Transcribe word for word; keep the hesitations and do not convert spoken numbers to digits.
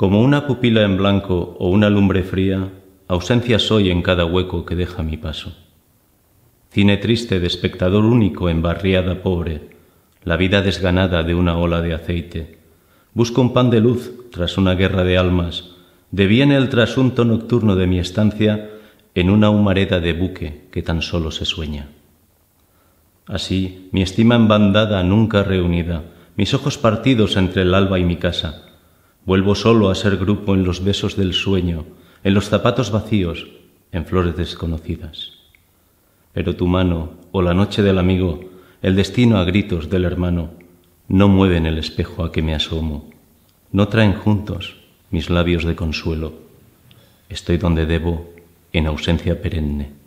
Como una pupila en blanco o una lumbre fría, ausencia soy en cada hueco que deja mi paso. Cine triste de espectador único en barriada pobre, la vida desganada de una ola de aceite. Busco un pan de luz tras una guerra de almas, deviene el trasunto nocturno de mi estancia en una humareda de buque que tan solo se sueña. Así, mi estima en bandada nunca reunida, mis ojos partidos entre el alba y mi casa. Vuelvo solo a ser grupo en los besos del sueño, en los zapatos vacíos, en flores desconocidas. Pero tu mano, o la noche del amigo, el destino a gritos del hermano, no mueven el espejo a que me asomo, no traen juntos mis labios de consuelo. Estoy donde debo, en ausencia perenne.